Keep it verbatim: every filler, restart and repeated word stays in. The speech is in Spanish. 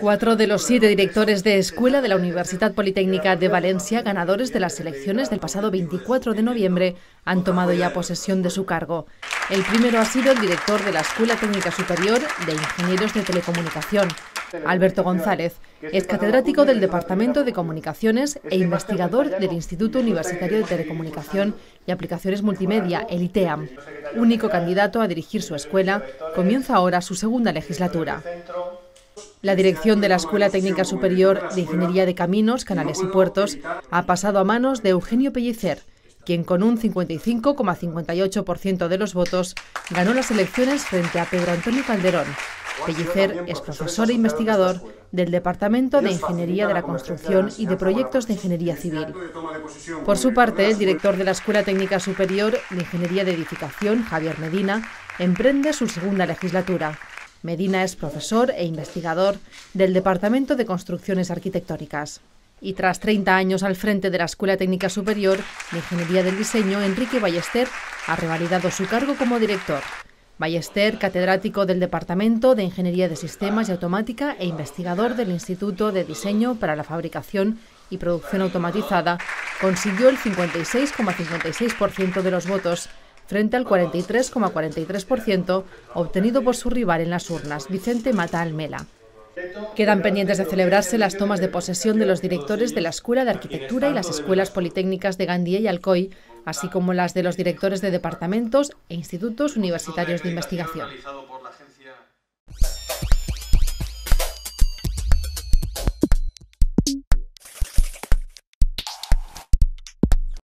Cuatro de los siete directores de escuela de la Universitat Politècnica de València, ganadores de las elecciones del pasado veinticuatro de noviembre, han tomado ya posesión de su cargo. El primero ha sido el director de la Escuela Técnica Superior de Ingenieros de Telecomunicación, Alberto González, es catedrático del Departamento de Comunicaciones e investigador del Instituto Universitario de Telecomunicación y Aplicaciones Multimedia, el ITEAM. Único candidato a dirigir su escuela, comienza ahora su segunda legislatura. La dirección de la Escuela Técnica Superior de Ingeniería de Caminos, Canales y Puertos ha pasado a manos de Eugenio Pellicer, quien con un cincuenta y cinco coma cincuenta y ocho por ciento de los votos ganó las elecciones frente a Pedro Antonio Calderón. Pellicer es profesor e investigador del Departamento de Ingeniería de la Construcción y de Proyectos de Ingeniería Civil. Por su parte, el director de la Escuela Técnica Superior de Ingeniería de Edificación, Javier Medina, emprende su segunda legislatura. Medina es profesor e investigador del Departamento de Construcciones Arquitectónicas. Y tras treinta años al frente de la Escuela Técnica Superior de Ingeniería del Diseño, Enrique Ballester ha revalidado su cargo como director. Ballester, catedrático del Departamento de Ingeniería de Sistemas y Automática e investigador del Instituto de Diseño para la Fabricación y Producción Automatizada, consiguió el cincuenta y seis coma cincuenta y seis por ciento de los votos, frente al cuarenta y tres coma cuarenta y tres por ciento obtenido por su rival en las urnas, Vicente Mata Almela. Quedan pendientes de celebrarse las tomas de posesión de los directores de la Escuela de Arquitectura y las Escuelas Politécnicas de Gandia y Alcoy, así como las de los directores de departamentos e institutos universitarios de investigación.